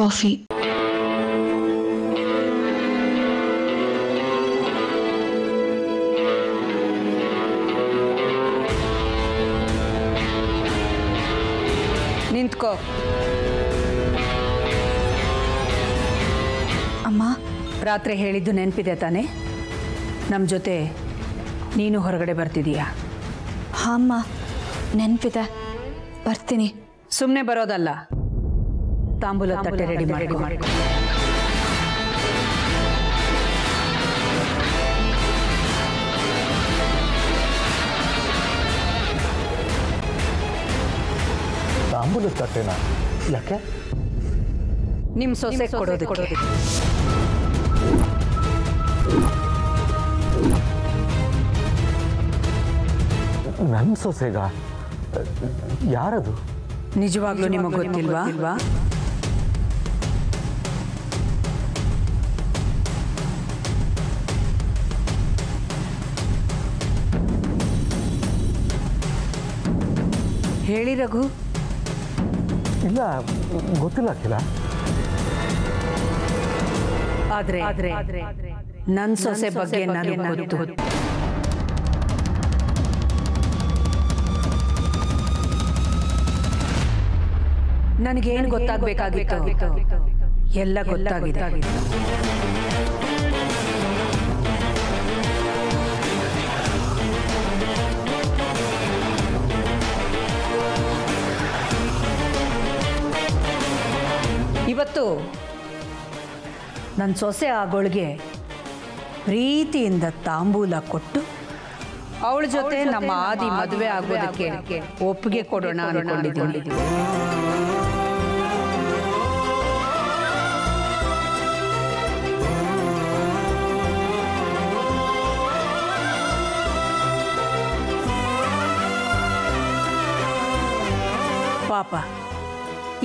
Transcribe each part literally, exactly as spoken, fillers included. Coffee. निंतको। अम्मा रात्रि हेळिद्दु नेनपिदे ताने नम जोते नीनु होरगडे बर्तिदीया? हाँ अम्मा नेनपिदे बर्तीनि। सुम्मने बरोदल्ल तांबूल तट्टे रेडी माड्को। तांबूल तट्टेना याके? निम्म सोसे कोडोदक्के। नन्न सोसेगा यारदु? निजवाग्लू निमगे गोत्तिल्वा? हेळि रघु। इल्ल गोत्तिल्ल अखिल। आद्रे नन्न सोसे बग्गे ननगे गोत्तु। ನನಗೆ ಏನು ಗೊತ್ತಾಗಬೇಕಾಗಿತ್ತು ಎಲ್ಲ ಗೊತ್ತಾಗಿದೆ। ಇವತ್ತು ನನ್ನ ಸೊಸೆ ಆಗೋಳಿಗೆ ಪ್ರೀತಿಯಿಂದ ತಾಂಬೂಲ ಕೊಟ್ಟು ಅವಳ ಜೊತೆ ನಮ್ಮ ಆದಿ ಮದುವೆ ಆಗೋದಕ್ಕೆ ಒಪ್ಪಿಗೆ ಕೊಡೋಣ ಅಂದ್ಕೊಂಡಿದ್ದೀನಿ। ಪಾಪ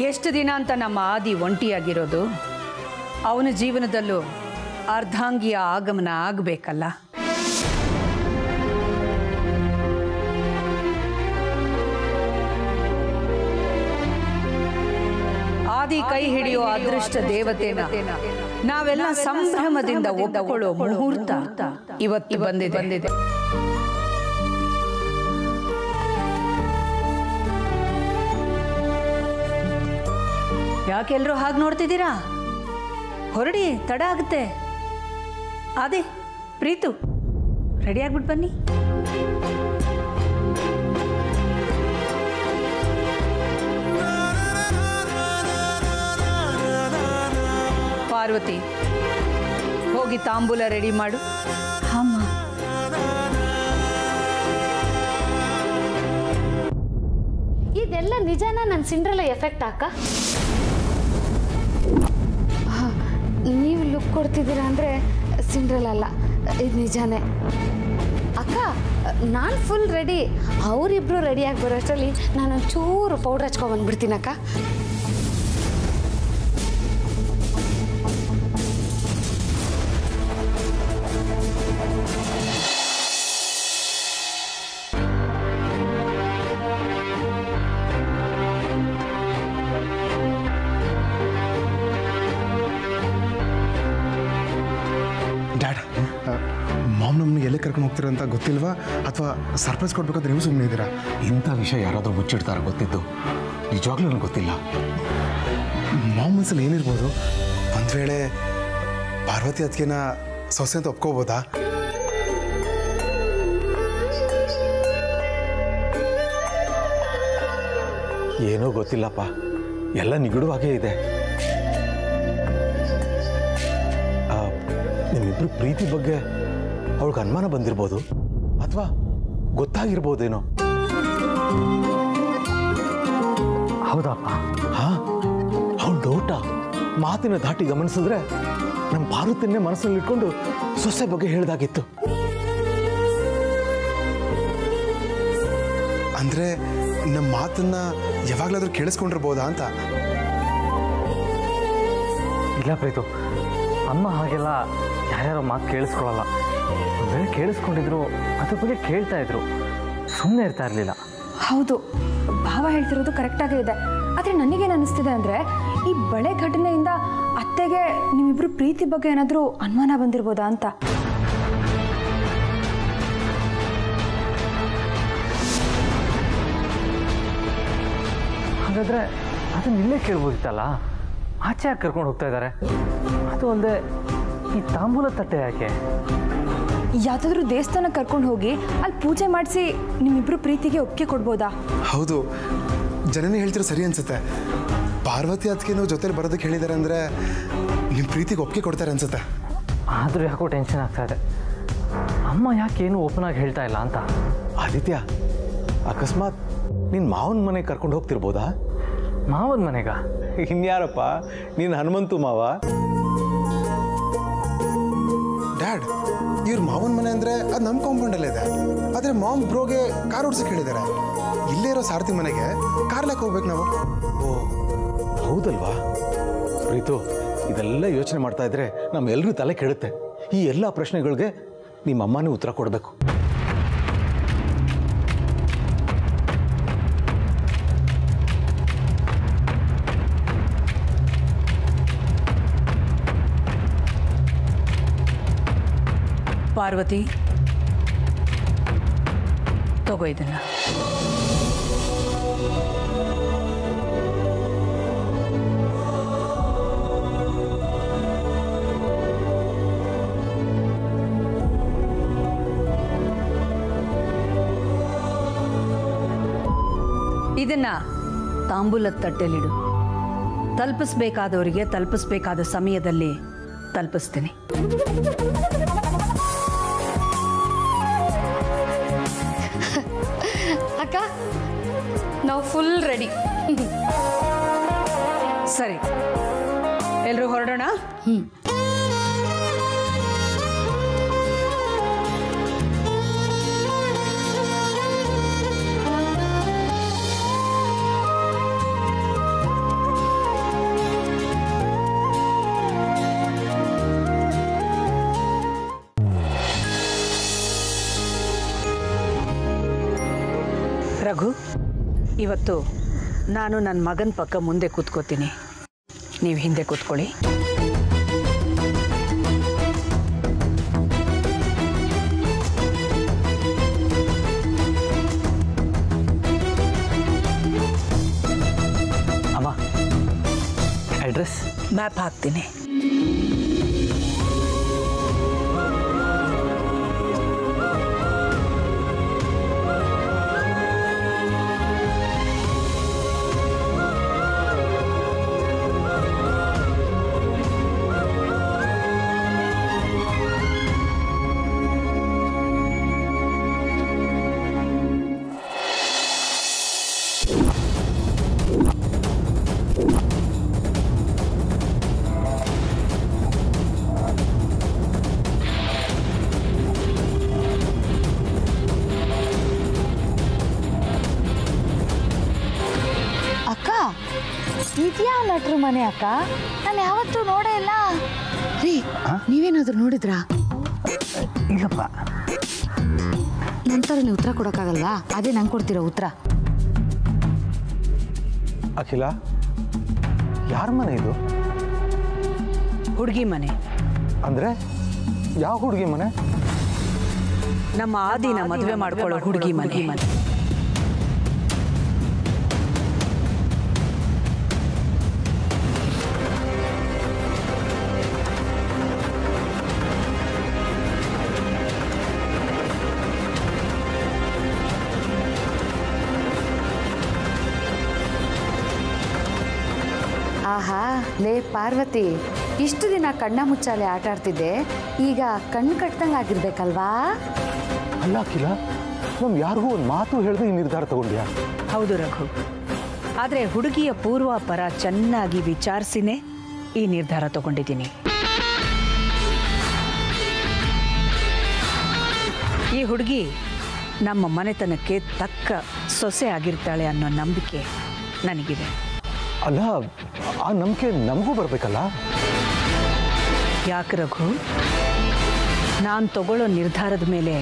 ಎಷ್ಟು ದಿನ ಅಂತ ನಮ್ಮ ಆದಿ ಒಂಟಿಯಾಗಿರೋದು, ಅವನ ಜೀವನದಲ್ಲೂ ಅರ್ಧಾಂಗಿಯ ಆಗಮನ ಆಗಬೇಕಲ್ಲ। ಆದಿ ಕೈ ಹಿಡಿಯೋ ಅದೃಷ್ಟ ದೇವತೆನ ನಾವೆಲ್ಲ ಸಂಭ್ರಮದಿಂದ ಒಪ್ಪಿಕೊಳ್ಳೋ ಮುಹೂರ್ತ ಇವತ್ತು ಬಂದಿದೆ। ಯಾಕೆಲ್ಲರೂ ಹಾಗೆ ನೋಡ್ತಿದ್ದೀರಾ? ಹೊರಡಿ, ತಡ ಆಗುತ್ತೆ। ಆದಿ, ಪ್ರೀತು ರೆಡಿ ಆಗ್ಬಿಟ್ಟು ಬನ್ನಿ। ಪಾರ್ವತಿ ಹೋಗಿ ತಾಂಬೂಲ ರೆಡಿ ಮಾಡು। ಹಾಮ್ಮ ಇದೆಲ್ಲ ನಿಜಾನ? ನನ್ನ ಸಿಂಡ್ರೆಲ್ಲ ಎಫೆಕ್ಟ್ ಅಕ್ಕ? ನೀವು ಲುಕ್ ಕೊಡ್ತಿದ್ದೀರಾ ಅಂದರೆ ಸಿಂಡ್ರೆಲ್ಲ ಅಲ್ಲ, ಇದು ನಿಜಾನೇ ಅಕ್ಕ। ನಾನು ಫುಲ್ ರೆಡಿ, ಅವರಿಬ್ಬರು ರೆಡಿಯಾಗಿ ಬರೋಷ್ಟರಲ್ಲಿ ನಾನೊಂದು ಚೂರು ಪೌಡ್ರ್ ಹಚ್ಕೊಂಡ್ಬಂದ್ಬಿಡ್ತೀನಿ ಅಕ್ಕ। ಅಂತ ಗೊತ್ತಿಲ್ವಾ? ಅಥವಾ ಸರ್ಪ್ರೈಸ್ ಕೊಡ್ಬೇಕಂತ ನೀವು ಸುಮ್ಮನೆ ಇದ್ದೀರಾ? ಇಂಥ ವಿಷಯ ಯಾರಾದರೂ ಮುಚ್ಚಿಡ್ತಾರ ಗೊತ್ತಿದ್ದು ನಿಜವಾಗ್ಲೂ ನನಗೆ ಗೊತ್ತಿಲ್ಲ। ಮಾಮನ್ಸಲ್ಲಿ ಏನಿರ್ಬೋದು? ಒಂದು ವೇಳೆ ಪಾರ್ವತಿ ಅದಕ್ಕಿನ ಸೊಸೆ ಅಂತ ಒಪ್ಕೋಬೋದಾ? ಏನೂ ಗೊತ್ತಿಲ್ಲಪ್ಪ, ಎಲ್ಲ ನಿಗೂಢವಾಗೇ ಇದೆ। ನಿಮ್ಮಿಬ್ರು ಪ್ರೀತಿ ಬಗ್ಗೆ ಅವಳಿಗೆ ಅನುಮಾನ ಬಂದಿರ್ಬೋದು ಅಥವಾ ಗೊತ್ತಾಗಿರ್ಬೋದೇನೋ। ಹೌದಪ್ಪ, ಹಾ ಅವಳು ಡೌಟ ಮಾತಿನ ದಾಟಿ ಗಮನಿಸಿದ್ರೆ ನಮ್ಮ ಭಾರತನ್ನೇ ಮನಸ್ಸಲ್ಲಿ ಇಟ್ಕೊಂಡು ಸೊಸೆ ಬಗ್ಗೆ ಹೇಳ್ದಾಗಿತ್ತು। ಅಂದ್ರೆ ನಮ್ಮ ಮಾತನ್ನ ಯಾವಾಗ್ಲಾದ್ರೂ ಕೇಳಿಸ್ಕೊಂಡಿರ್ಬೋದಾ ಅಂತ? ಇಲ್ಲ ಪ್ರೀತು, ಅಮ್ಮ ಹಾಗೆಲ್ಲ ಯಾರ್ಯಾರೋ ಮಾತು ಕೇಳಿಸ್ಕೊಳ್ಳಲ್ಲ। ಬೇರೆ ಕೇಳಿಸ್ಕೊಂಡಿದ್ರು, ಅದ್ರ ಬಗ್ಗೆ ಕೇಳ್ತಾ ಇದ್ರು, ಸುಮ್ಮನೆ ಇರ್ತಾ ಇರಲಿಲ್ಲ। ಹೌದು, ಭಾವ ಹೇಳ್ತಿರೋದು ಕರೆಕ್ಟಾಗೇ ಇದೆ. ಆದರೆ ನನಗೇನು ಅನ್ನಿಸ್ತಿದೆ ಅಂದರೆ ಈ ಬಳೆ ಘಟನೆಯಿಂದ ಅತ್ತೆಗೆ ನಿಮ್ಮಿಬ್ಬರು ಪ್ರೀತಿ ಬಗ್ಗೆ ಏನಾದರೂ ಅನುಮಾನ ಬಂದಿರಬಹುದಾ ಅಂತ ಹಾಗಾದ್ರೆ ಅದನ್ನ ಇಲ್ಲೇ ಕೇಳಬಹುದಿತ್ತಲ್ಲ ಆಚೆ ಕರ್ಕೊಂಡು ಹೋಗ್ತಾ ಇದ್ದಾರೆ ಅದು ಒಂದೇ ಈ ತಾಂಬೂಲ ತಟ್ಟೆ ಯಾಕೆ ಯಾತಾದರೂ ದೇವಸ್ಥಾನ ಕರ್ಕೊಂಡು ಹೋಗಿ ಅಲ್ಲಿ ಪೂಜೆ ಮಾಡಿಸಿ ನಿಮ್ಮಿಬ್ಬರು ಪ್ರೀತಿಗೆ ಒಪ್ಪಿಗೆ ಕೊಡಬಹುದಾ ಹೌದು ಜನನೇ ಹೇಳ್ತಿರೋ ಸರಿ ಅನ್ಸುತ್ತೆ ಪಾರ್ವತಿ ಅದಕ್ಕೆ ನೀವು ಜೊತೆ ಬರೋದಕ್ಕೆ ಹೇಳಿದಾರೆ ಅಂದ್ರೆ ನಿಮ್ಮ ಪ್ರೀತಿಗೆ ಒಪ್ಪಿಗೆ ಕೊಡ್ತಾರೆ ಅನ್ಸುತ್ತೆ ಆದರೂ ಯಾಕೋ ಟೆನ್ಷನ್ ಆಗ್ತಾ ಇದೆ ಅಮ್ಮ ಯಾಕೇನು ಓಪನ್ ಆಗಿ ಹೇಳ್ತಾ ಇಲ್ಲ ಅಂತ ಆದಿತ್ಯ ಅಕಸ್ಮಾತ್ ನಿನ್ನ ಮಾವನ ಮನೆಗೆ ಕರ್ಕೊಂಡು ಹೋಗ್ತಿರಬಹುದಾ ಮಾವನ ಮನೆಗ ಇನ್ಯಾರಪ್ಪ ನೀನು ಹನುಮಂತು ಮಾವ ಡ್ಯಾಡ್ ಇವ್ರ ಮಾವನ ಮನೆ ಅಂದರೆ ಅದು ನಮ್ಮ ಕಾಂಪೌಂಡಲ್ಲೇ ಇದೆ ಆದರೆ ಮಾಮ್ ಬ್ರೋಗೆ ಕಾರ್ ಓಡಿಸಿ ಕೇಳಿದ್ದಾರೆ ಇಲ್ಲೇ ಇರೋ ಸಾರಥಿ ಮನೆಗೆ ಕಾರ್ಲಾಕ್ ಹೋಗ್ಬೇಕು ನಾವು ಓ ಹೌದಲ್ವಾ ಪ್ರೀತು ಇದೆಲ್ಲ ಯೋಚನೆ ಮಾಡ್ತಾ ಇದ್ರೆ ನಮ್ಮೆಲ್ಲರೂ ತಲೆ ಕೆಡುತ್ತೆ ಈ ಎಲ್ಲ ಪ್ರಶ್ನೆಗಳಿಗೆ ನಿಮ್ಮ ಅಮ್ಮನೇ ಉತ್ತರ ಕೊಡಬೇಕು पार्वती तगो इदन्न इदन्न तांबूलद तट्टेलिडु तलुपिसबेकादवरिगे तलुपिसबेकाद समयदल्ली तलुपिस्तीनि ನಾವು ಫುಲ್ ರೆಡಿ ಸರಿ ಎಲ್ಲರೂ ಹೊರಡೋಣ ಹ್ಞೂ ರಘು ಇವತ್ತು ನಾನು ನನ್ನ ಮಗನ ಪಕ್ಕ ಮುಂದೆ ಕೂತ್ಕೋತೀನಿ ನೀವು ಹಿಂದೆ ಕೂತ್ಕೊಳ್ಳಿ ಅಮ್ಮ ಅಡ್ರೆಸ್ ಮ್ಯಾಪ್ ಹಾಕ್ತೀನಿ ಲಟ್ರು ಮನೆ ಅಕ್ಕ ನಾನು ಯಾವತ್ತೂ ನೋಡೇ ಇಲ್ಲ ರೀ ನೀವೇನಾದರೂ ನೋಡಿದ್ರಾ ಇಲ್ಲಪ್ಪ ನಂತರ ನೀವು ಉತ್ತರ ಕೊಡೋಕ್ಕಾಗಲ್ವಾ ಅದೇ ನಂಗೆ ಕೊಡ್ತೀರಾ ಉತ್ತರ ಅಖಿಲ ಯಾರ ಮನೆ ಇದು ಹುಡುಗಿ ಮನೆ ಅಂದ್ರೆ ಯಾವ ಹುಡುಗಿ ಮನೆ ನಮ್ಮ ಆದಿನ ಮದುವೆ ಮಾಡ್ಕೊಳ್ಳೋ ಹುಡುಗಿ ಮನೆ ಮನೆ ಆಹಾ ಲೇ ಪಾರ್ವತಿ ಇಷ್ಟು ದಿನ ಕಣ್ಣ ಮುಚ್ಚಾಲೆ ಆಟ ಆಡ್ತಿದ್ದೆ ಈಗ ಕಣ್ಣು ಕಟ್ಟದಂಗೆ ಆಗಿರ್ಬೇಕಲ್ವಾ ಅಲ್ಲ ಅಖಿಲ ನಮ್ ಯಾರಿಗೂ ಒಂದು ಮಾತು ಹೇಳಿದ್ರೆ ಈ ನಿರ್ಧಾರ ತಗೊಂಡ್ಯಾ ಹೌದು ರಘು ಆದರೆ ಹುಡುಗಿಯ ಪೂರ್ವಾಪರ ಚೆನ್ನಾಗಿ ವಿಚಾರಿಸಿನೇ ಈ ನಿರ್ಧಾರ ತಗೊಂಡಿದ್ದೀನಿ ಈ ಹುಡುಗಿ ನಮ್ಮ ಮನೆತನಕ್ಕೆ ತಕ್ಕ ಸೊಸೆ ಆಗಿರ್ತಾಳೆ ಅನ್ನೋ ನಂಬಿಕೆ ನನಗಿದೆ ಅಲ್ಲ ಆ ನಂಬಿಕೆ ನಮಗೂ ಬರಬೇಕಲ್ಲ ಯಾಕೆ ರಘು ನಾನು ತಗೊಳ್ಳೋ ನಿರ್ಧಾರದ ಮೇಲೆ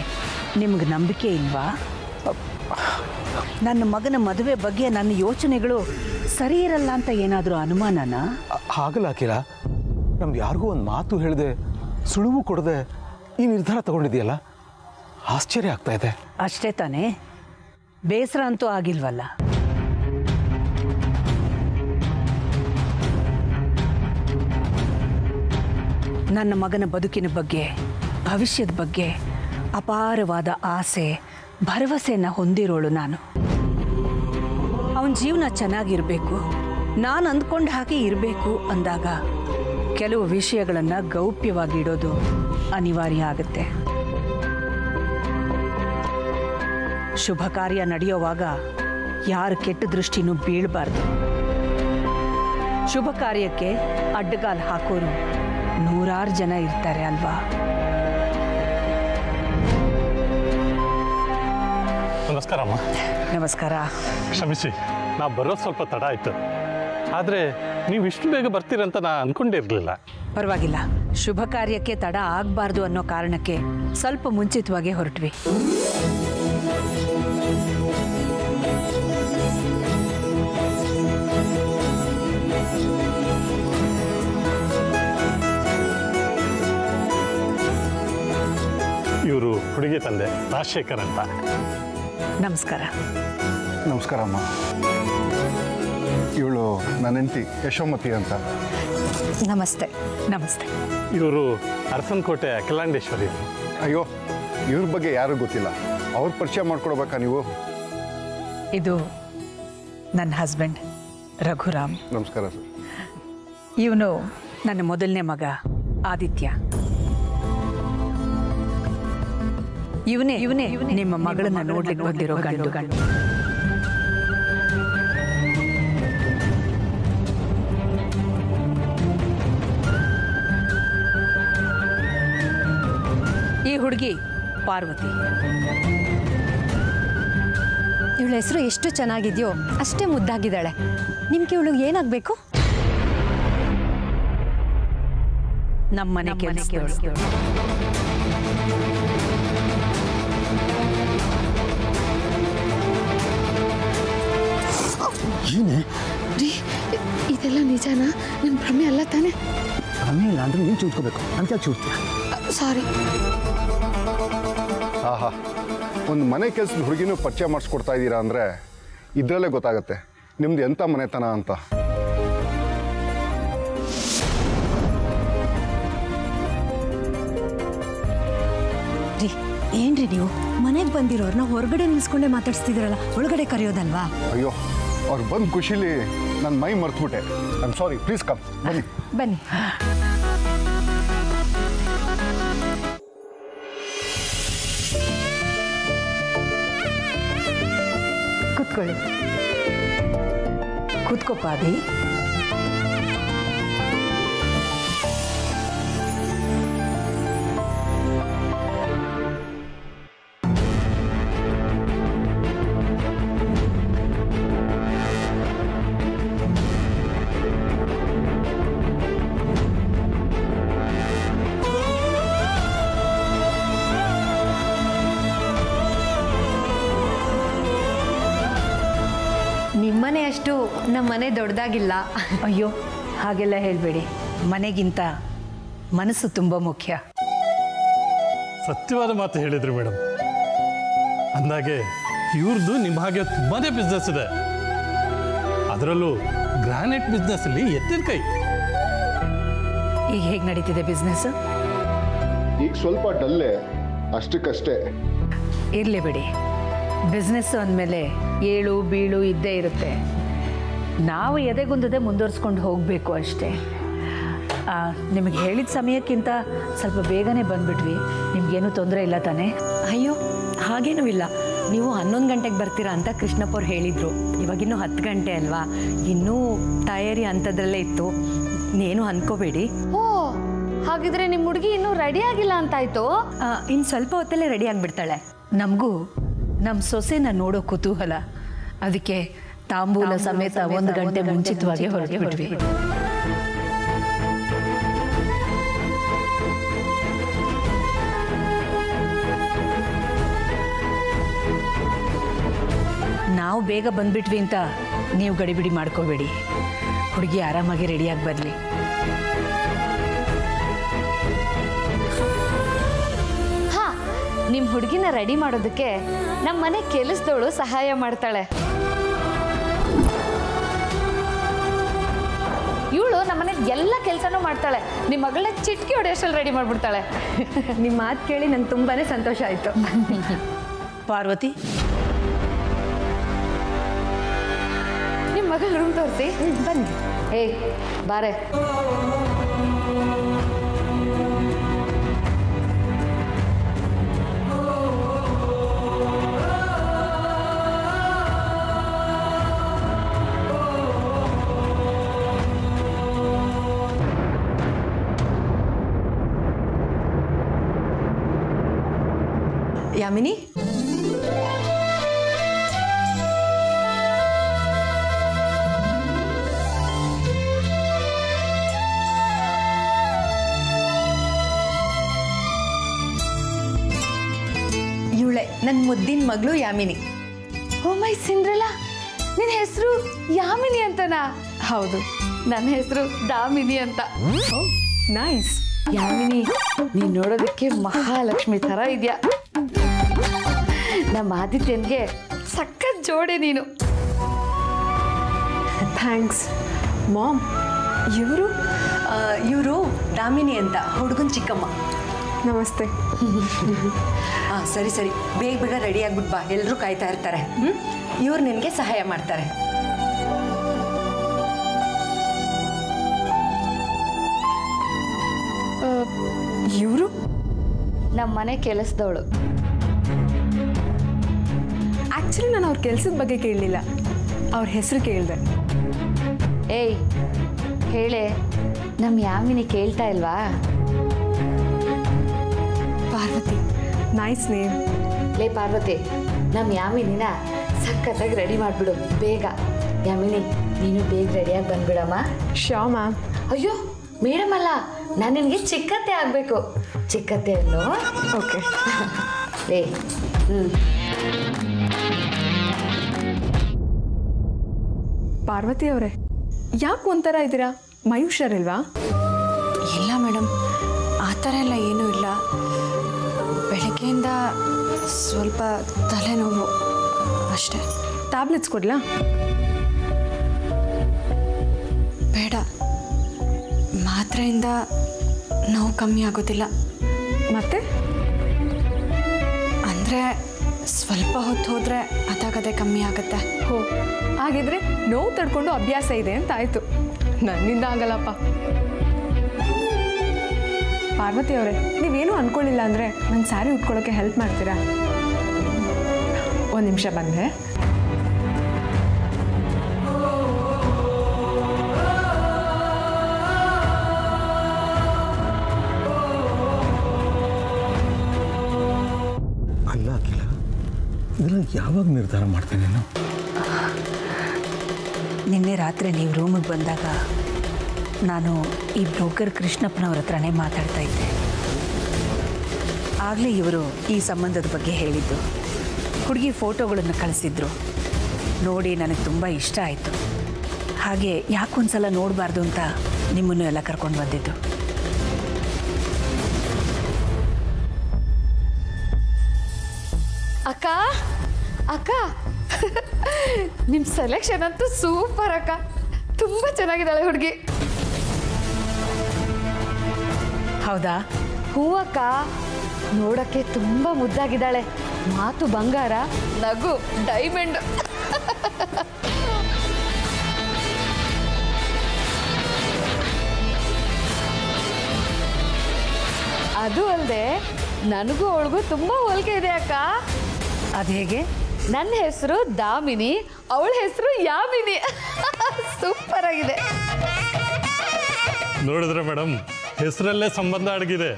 ನಿಮ್ಗೆ ನಂಬಿಕೆ ಇಲ್ವಾ ನನ್ನ ಮಗನ ಮದುವೆ ಬಗ್ಗೆ ನನ್ನ ಯೋಚನೆಗಳು ಸರಿ ಇರಲ್ಲ ಅಂತ ಏನಾದರೂ ಅನುಮಾನನಾ? ಹಾಗಲ್ಲ ಅಖಿಲ, ನಮ್ಗೆ ಯಾರಿಗೂ ಒಂದು ಮಾತು ಹೇಳದೆ ಸುಳುವು ಕೊಡದೆ ಈ ನಿರ್ಧಾರ ತಗೊಂಡಿದೆಯಲ್ಲ, ಆಶ್ಚರ್ಯ ಆಗ್ತಾ ಇದೆ. ಅಷ್ಟೇ ತಾನೇ, ಬೇಸರ ಅಂತೂ ಆಗಿಲ್ವಲ್ಲ? ನನ್ನ ಮಗನ ಬದುಕಿನ ಬಗ್ಗೆ ಭವಿಷ್ಯದ ಬಗ್ಗೆ ಅಪಾರವಾದ ಆಸೆ ಭರವಸೆಯನ್ನು ಹೊಂದಿರೋಳು ನಾನು. ಅವನ ಜೀವನ ಚೆನ್ನಾಗಿರಬೇಕು, ನಾನು ಅಂದ್ಕೊಂಡು ಹಾಗೆ ಇರಬೇಕು ಅಂದಾಗ ಕೆಲವು ವಿಷಯಗಳನ್ನು ಗೌಪ್ಯವಾಗಿ ಇಡೋದು ಅನಿವಾರ್ಯ ಆಗುತ್ತೆ. ಶುಭ ಕಾರ್ಯ ನಡೆಯುವಾಗ ಯಾರ ಕೆಟ್ಟ ದೃಷ್ಟಿನೂ ಬೀಳಬಾರ್ದು. ಶುಭ ಕಾರ್ಯಕ್ಕೆ ಅಡ್ಡಗಾಲು ಹಾಕೋರು ನೂರಾರು ಜನ ಇರ್ತಾರೆ ಅಲ್ವಾ? ನಮಸ್ಕಾರ ಅಮ್ಮ. ನಮಸ್ಕಾರ. ಕ್ಷಮಿಸಿ, ನಾ ಬರೋ ಸ್ವಲ್ಪ ತಡ ಆಯಿತು, ಆದರೆ ನೀವು ಇಷ್ಟು ಬೇಗ ಬರ್ತೀರಂತ ನಾ ಅಂದ್ಕೊಂಡಿರಲಿಲ್ಲ. ಪರವಾಗಿಲ್ಲ, ಶುಭ ಕಾರ್ಯಕ್ಕೆ ತಡ ಆಗಬಾರ್ದು ಅನ್ನೋ ಕಾರಣಕ್ಕೆ ಸ್ವಲ್ಪ ಮುಂಚಿತವಾಗಿ ಹೊರಟ್ವಿ. ಇವರು ಹುಡುಗಿ ತಂದೆ ರಾಜಶೇಖರ್ ಅಂತ. ನಮಸ್ಕಾರ. ನಮಸ್ಕಾರ ಅಮ್ಮ. ಇವಳು ನನ್ನ ಹೆಂಡತಿ ಯಶೋಮತಿ ಅಂತ. ನಮಸ್ತೆ. ನಮಸ್ತೆ. ಇವರು ಅರಸನಕೋಟೆ ಅಖಿಲಾಂಡೇಶ್ವರಿ. ಅಯ್ಯೋ, ಇವ್ರ ಬಗ್ಗೆ ಯಾರೂ ಗೊತ್ತಿಲ್ಲ, ಅವ್ರ ಪರಿಚಯ ಮಾಡ್ಕೊಡ್ಬೇಕಾ ನೀವು? ಇದು ನನ್ನ ಹಸ್ಬೆಂಡ್ ರಘುರಾಮ್. ನಮಸ್ಕಾರ ಸರ್. ಇವನು ನನ್ನ ಮೊದಲನೇ ಮಗ ಆದಿತ್ಯ. ಇವನೇ ಇವನೇ ನಿಮ್ಮ ಮಗಳನ್ನ ನೋಡ್ಲಿಕ್ಕೆ ಬಂದಿರೋ ಗಂಡು. ಈ ಹುಡುಗಿ ಪಾರ್ವತಿ. ಇವಳ ಹೆಸರು ಎಷ್ಟು ಚೆನ್ನಾಗಿದೆಯೋ ಅಷ್ಟೇ ಮುದ್ದಾಗಿದ್ದಾಳೆ. ನಿಮ್ಗೆ ಇವಳು ಏನಾಗಬೇಕು? ನಮ್ಮನೆ ಕೆಲಸದವಳು. ಏನೇ ರೀ ಇದೆಲ್ಲ ನಿಜಾನಾ? ನನ್ನ ಭ್ರಮೆ ಅಲ್ಲ ತಾನೆ? ಭ್ರಮೆ ಇಲ್ಲ ಅಂದ್ರೆ ನೀನು ಚೂತ್ಕೋಬೇಕು ಅಂತ ಚೂತ್ತೀಯ. ಸಾರಿ. ಆಹಾ, ಒಂದು ಮನೆ ಕೆಲಸದ ಹುಡುಗಿನೂ ಪರಿಚಯ ಮಾಡಿಸ್ಕೊಡ್ತಾ ಇದ್ದೀರಾ ಅಂದರೆ ಇದರಲ್ಲೇ ಗೊತ್ತಾಗುತ್ತೆ ನಿಮ್ದು ಎಂಥ ಮನೆತನ ಅಂತ. ರೀ ಏನ್ರಿ ನೀವು ಮನೆಗೆ ಬಂದಿರೋರನ್ನ ಹೊರಗಡೆ ನಿಲ್ಸ್ಕೊಂಡೆ ಮಾತಾಡ್ಸ್ತಿದ್ದೀರಲ್ಲ, ಒಳಗಡೆ ಕರೆಯೋದಲ್ವಾ? ಅಯ್ಯೋ, ಅವ್ರು ಬಂದು ಖುಷಿಲಿ ನನ್ನ ಮೈ ಮರೆತುಬಿಟ್ಟೆ. I am sorry, please come. ಬನ್ನಿ ಬನ್ನಿ. ಕೂತ್ಕೊಳ್ಳಿ. ಕೂತ್ಕೋಪಾದಿ. ನಿಮ್ಮನೆ ಅಷ್ಟು ನಮ್ಮ ಮನೆ ದೊಡ್ಡದಾಗಿಲ್ಲ. ಅಯ್ಯೋ ಹಾಗೆಲ್ಲ ಹೇಳಬೇಡಿ, ಮನೆಗಿಂತ ಮನಸ್ಸು ತುಂಬ ಮುಖ್ಯ. ಸತ್ಯವಾದ ಮಾತು ಹೇಳಿದ್ರಿ ಮೇಡಮ್. ಅಂದಾಗೆ ಇವ್ರದ್ದು ನಿಮ್ಮ ಹಾಗೆ ತುಂಬಾ ಬಿಸ್ನೆಸ್ ಇದೆ, ಅದರಲ್ಲೂ ಗ್ರಾನೈಟ್ ಬಿಸ್ನೆಸ್ಸಲ್ಲಿ ಎತ್ತಿದ ಕೈ. ಈಗ ಹೇಗೆ ನಡೀತಿದೆ ಬಿಸ್ನೆಸ್? ಈಗ ಸ್ವಲ್ಪ ಡಲ್ಲೇ, ಅಷ್ಟಕ್ಕಷ್ಟೇ. ಇರಲಿ ಬಿಡಿ, ಬಿಸ್ನೆಸ್ ಅಂದಮೇಲೆ ಏಳು ಬೀಳು ಇದ್ದೇ ಇರುತ್ತೆ, ನಾವು ಎದೆಗುಂದದೆ ಮುಂದುವರಿಸ್ಕೊಂಡು ಹೋಗಬೇಕು ಅಷ್ಟೇ. ನಿಮಗೆ ಹೇಳಿದ ಸಮಯಕ್ಕಿಂತ ಸ್ವಲ್ಪ ಬೇಗನೆ ಬಂದುಬಿಟ್ವಿ, ನಿಮಗೇನು ತೊಂದರೆ ಇಲ್ಲ ತಾನೇ? ಅಯ್ಯೋ ಹಾಗೇನೂ ಇಲ್ಲ, ನೀವು ಹನ್ನೊಂದು ಗಂಟೆಗೆ ಬರ್ತೀರಾ ಅಂತ ಕೃಷ್ಣಪ್ಪ ಅವ್ರು ಹೇಳಿದರು. ಇವಾಗಿನ್ನೂ ಹತ್ತು ಗಂಟೆ ಅಲ್ವಾ, ಇನ್ನೂ ತಯಾರಿ ಅಂಥದ್ರಲ್ಲೇ ಇತ್ತು, ಇನ್ನೇನು ಅಂದ್ಕೋಬೇಡಿ. ಓ ಹಾಗಿದ್ರೆ ನಿಮ್ಮ ಹುಡುಗಿ ಇನ್ನೂ ರೆಡಿಯಾಗಿಲ್ಲ ಅಂತಾಯಿತು? ಇನ್ನು ಸ್ವಲ್ಪ ಹೊತ್ತಲ್ಲೇ ರೆಡಿ ಆಗಿಬಿಡ್ತಾಳೆ. ನಮಗೂ ನಮ್ಮ ಸೊಸೆನ ನೋಡೋ ಕುತೂಹಲ, ಅದಕ್ಕೆ ತಾಂಬೂಲ ಸಮೇತ ಒಂದು ಗಂಟೆ ಮುಂಚಿತವಾಗಿ ಹೊರಗೆ ಬಿಟ್ವಿ. ನಾವು ಬೇಗ ಬಂದ್ಬಿಟ್ವಿ ಅಂತ ನೀವು ಗಡಿಬಿಡಿ ಮಾಡ್ಕೋಬೇಡಿ. ಹುಡುಗಿ ಆರಾಮಾಗಿ ರೆಡಿಯಾಗಿ ಬರಲಿ. ಹಾ, ನಿಮ್ಮ ಹುಡುಗಿನ ರೆಡಿ ಮಾಡೋದಕ್ಕೆ ನಮ್ಮ ಮನೆ ಕೆಲಸದವಳು ಸಹಾಯ ಮಾಡ್ತಾಳೆ. ಇವಳು ನಮ್ಮನೆ ಎಲ್ಲ ಕೆಲಸನೂ ಮಾಡ್ತಾಳೆ. ನಿಮ್ಮ ಮಗಳ ಚಿಟ್ಕಿ ಹೊಡೆಯಷ್ಟಲ್ಲಿ ರೆಡಿ ಮಾಡಿಬಿಡ್ತಾಳೆ. ನಿಮ್ಮ ಮಾತು ಕೇಳಿ ನನಗೆ ತುಂಬಾ ಸಂತೋಷ ಆಯಿತು. ಪಾರ್ವತಿ, ನಿಮ್ಮ ಮಗಳು ರೂಮ್ ತೋರಿಸಿ ಬನ್ನಿ. ಏ ಬಾರೆ, यामिनी इवळे नन्न मुद्दिन मगळु यामिनी. ओ माय सिंड्रेला, निन्न हेसरु यामिनी अंतना? हौदु, नन्न हेसरु दामिनी अंत. Oh nice. यामिनी नी नोडोदक्के महालक्ष्मी ತರ ಇದೆಯಾ? ನಮ್ಮ ಆದಿತ್ಯನಿಗೆ ಸಕ್ಕತ್ ಜೋಡಿ ನೀನು. Thanks ma'am. ಇವರು ಇವರು ದಾಮಿನಿ ಅಂತ, ಹುಡುಗನ ಚಿಕ್ಕಮ್ಮ. ನಮಸ್ತೆ. ಹಾಂ ಸರಿ ಸರಿ, ಬೇಗ ಬೇಗ ರೆಡಿಯಾಗ್ಬಿಟ್ಟು ಬಾ, ಎಲ್ಲರೂ ಕಾಯ್ತಾ ಇರ್ತಾರೆ. ಹ್ಞೂ, ಇವ್ರು ನಿನಗೆ ಸಹಾಯ ಮಾಡ್ತಾರೆ. ಇವರು ನಮ್ಮ ಮನೆ ಕೆಲಸದವಳು. ಆಕ್ಚುಲಿ ನಾನು ಅವ್ರ ಕೆಲಸದ ಬಗ್ಗೆ ಕೇಳಲಿಲ್ಲ, ಅವ್ರ ಹೆಸರು ಕೇಳಿದೆ. ಏಯ್ ಹೇಳೆ, ನಮ್ಮ ಯಾಮಿನಿ ಕೇಳ್ತಾ ಇಲ್ವಾ? Parvati, nice name. ಲೇ ಪಾರ್ವತಿ, ನಮ್ಮ ಯಾಮಿನಿನ ಸಖತ್ತಾಗಿ ರೆಡಿ ಮಾಡಿಬಿಡು ಬೇಗ. ಯಾಮಿನಿ, ನೀನು ಬೇಗ ರೆಡಿಯಾಗಿ ಬಂದ್ಬಿಡಮ್ಮ. ಶ್ಯೋ ಮ್ಯಾಮ್. ಅಯ್ಯೋ ಮೇಡಮ್ ಅಲ್ಲ, ನಾನು ನಿನಗೆ ಚಿಕ್ಕತ್ತೆ ಆಗಬೇಕು. ಚಿಕ್ಕತ್ತೆ ಅಲ್ಲೋ? ಓಕೆ. ಲೇ ಹ್ಞೂ ಪಾರ್ವತಿ ಅವರೇ, ಯಾಕೆ ಒಂಥರ ಇದ್ದೀರಾ? ಮೈ ಹುಷಾರಿಲ್ವಾ? ಇಲ್ಲ ಮೇಡಮ್, ಆ ಥರ ಎಲ್ಲ ಏನೂ ಇಲ್ಲ. ಬೆಳಗ್ಗೆಯಿಂದ ಸ್ವಲ್ಪ ತಲೆನೋವು ಅಷ್ಟೇ. ಟ್ಯಾಬ್ಲೆಟ್ಸ್ ಕೊಡಲಾ? ಬೇಡ, ಮಾತ್ರೆಯಿಂದ ನೋವು ಕಮ್ಮಿ ಆಗೋದಿಲ್ಲ. ಮತ್ತೆ ಅಂದರೆ ಸ್ವಲ್ಪ ಹೊತ್ತು ಹೋದರೆ ಅದಾಗದೆ ಕಮ್ಮಿ ಆಗುತ್ತೆ. ಹೋ, ಹಾಗಿದ್ರೆ ನೋವು ತಡ್ಕೊಂಡು ಅಭ್ಯಾಸ ಇದೆ ಅಂತ ಆಯಿತು. ನನ್ನಿಂದ ಆಗಲ್ಲಪ್ಪ. ಪಾರ್ವತಿ ಅವರೇ, ನೀವೇನು ಅಂದ್ಕೊಳ್ಳಿಲ್ಲ ಅಂದರೆ ನನ್ನ ಸ್ಯಾರಿ ಉಟ್ಕೊಳ್ಳೋಕ್ಕೆ ಹೆಲ್ಪ್ ಮಾಡ್ತೀರಾ? ಒಂದು ನಿಮಿಷ ಬಂದರೆ. ಇದನ್ನು ಯಾವಾಗ ನಿರ್ಧಾರ ಮಾಡ್ತೇನೆ ನಾನು? ನಿನ್ನೆ ರಾತ್ರಿ ನೀವು ರೂಮಿಗೆ ಬಂದಾಗ ನಾನು ಈ ಬ್ರೋಕರ್ ಕೃಷ್ಣಪ್ಪನವ್ರ ಹತ್ರನೇ ಮಾತಾಡ್ತಾ ಇದ್ದೆ. ಆಗಲೇ ಇವರು ಈ ಸಂಬಂಧದ ಬಗ್ಗೆ ಹೇಳಿದ್ದು. ಹುಡುಗಿ ಫೋಟೋಗಳನ್ನು ಕಳಿಸಿದ್ರು, ನೋಡಿ ನನಗೆ ತುಂಬ ಇಷ್ಟ ಆಯಿತು. ಹಾಗೆ ಯಾಕೊಂದು ಸಲ ನೋಡಬಾರ್ದು ಅಂತ ನಿಮ್ಮನ್ನು ಎಲ್ಲ ಕರ್ಕೊಂಡು ಬಂದಿದ್ದು. ಅಕ್ಕ ಅಕ್ಕ, ನಿಮ್ಮ ಸೆಲೆಕ್ಷನ್ ಅಂತೂ ಸೂಪರ್ ಅಕ್ಕ. ತುಂಬ ಚೆನ್ನಾಗಿದ್ದಾಳೆ ಹುಡುಗಿ. ಹೌದಾ? ಹೂ ಅಕ್ಕ, ನೋಡೋಕ್ಕೆ ತುಂಬ ಮುದ್ದಾಗಿದ್ದಾಳೆ. ಮಾತು ಬಂಗಾರ, ನಗು ಡೈಮಂಡ್. ಅದು ಅಲ್ಲದೆ ನನಗೂ ಅವಳಿಗೂ ತುಂಬ ಹೋಲಿಕೆ ಇದೆ ಅಕ್ಕ. ಅದು ಹೇಗೆ? ನನ್ನ ಹೆಸರು ದಾಮಿನಿ, ಅವಳ ಹೆಸರು ಯಾಮಿನಿ. ಸೂಪರ್ ಆಗಿದೆ. ನೋಡಿದ್ರೆ ಮೇಡಮ್, ಹೆಸರಲ್ಲೇ ಸಂಬಂಧ ಅಡಗಿದೆ.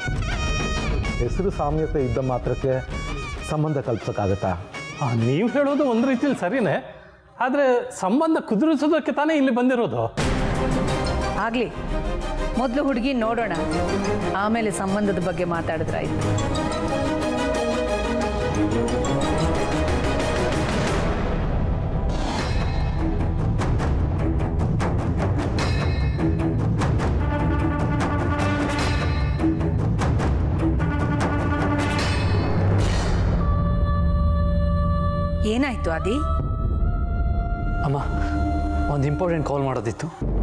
ಹೆಸರು ಸಾಮ್ಯತೆ ಇದ್ದ ಮಾತ್ರಕ್ಕೆ ಸಂಬಂಧ ಕಲ್ಪಿಸೋಕ್ಕಾಗತ್ತಾ? ನೀವು ಹೇಳೋದು ಒಂದು ರೀತಿಯಲ್ಲಿ ಸರಿನೇ, ಆದರೆ ಸಂಬಂಧ ಕುದುರಿಸೋದಕ್ಕೆ ತಾನೇ ಇಲ್ಲಿ ಬಂದಿರೋದು. ಆಗಲಿ, ಮೊದಲು ಹುಡುಗಿ ನೋಡೋಣ, ಆಮೇಲೆ ಸಂಬಂಧದ ಬಗ್ಗೆ ಮಾತಾಡಿದ್ರಾಯ್ತು. ಏನಾಯ್ತು ಆದಿ? ಅಮ್ಮ ಒಂದು ಇಂಪಾರ್ಟೆಂಟ್ ಕಾಲ್ ಮಾಡೋದಿತ್ತು.